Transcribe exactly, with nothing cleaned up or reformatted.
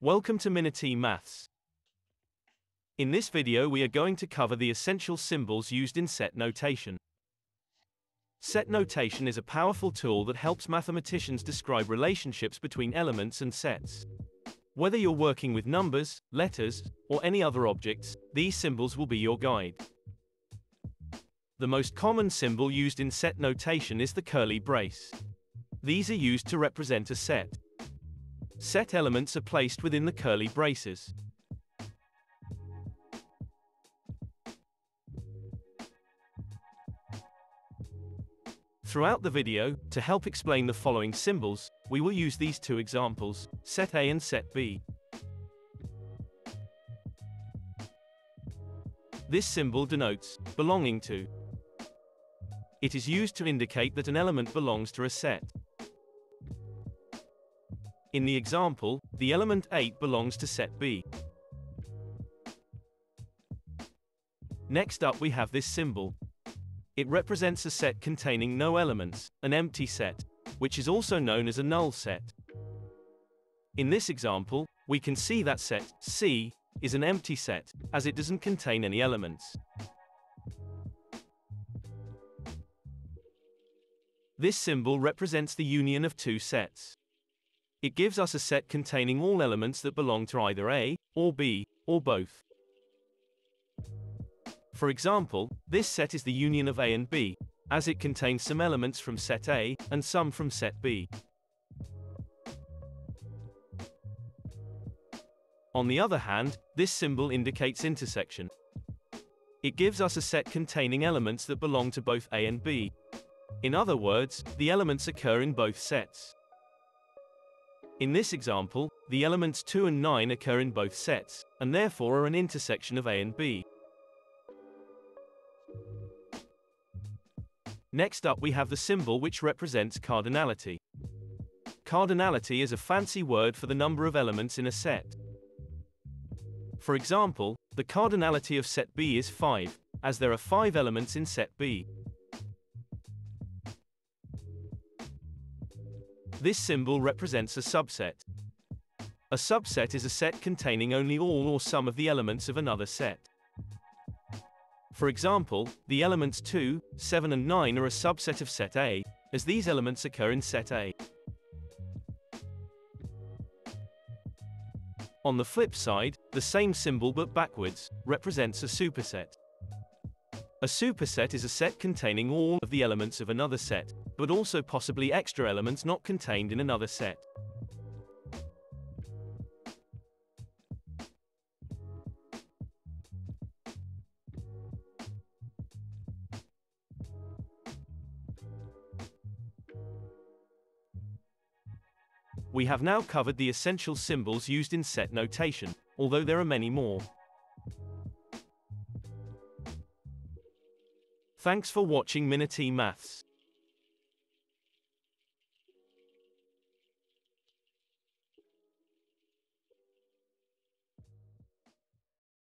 Welcome to Minity Maths. In this video we are going to cover the essential symbols used in set notation. Set notation is a powerful tool that helps mathematicians describe relationships between elements and sets. Whether you're working with numbers, letters, or any other objects, these symbols will be your guide. The most common symbol used in set notation is the curly brace. These are used to represent a set. Set elements are placed within the curly braces. Throughout the video, to help explain the following symbols, we will use these two examples, set A and set B. This symbol denotes belonging to. It is used to indicate that an element belongs to a set. In the example, the element eight belongs to set B. Next up we have this symbol. It represents a set containing no elements, an empty set, which is also known as a null set. In this example, we can see that set C is an empty set, as it doesn't contain any elements. This symbol represents the union of two sets. It gives us a set containing all elements that belong to either A, or B, or both. For example, this set is the union of A and B, as it contains some elements from set A, and some from set B. On the other hand, this symbol indicates intersection. It gives us a set containing elements that belong to both A and B. In other words, the elements occur in both sets. In this example, the elements two and nine occur in both sets, and therefore are an intersection of A and B. Next up we have the symbol which represents cardinality. Cardinality is a fancy word for the number of elements in a set. For example, the cardinality of set B is five, as there are five elements in set B. This symbol represents a subset. A subset is a set containing only all or some of the elements of another set. For example, the elements two, seven and nine are a subset of set A, as these elements occur in set A. On the flip side, the same symbol but backwards, represents a superset. A superset is a set containing all of the elements of another set, but also possibly extra elements not contained in another set. We have now covered the essential symbols used in set notation, although there are many more. Thanks for watching Minity Maths.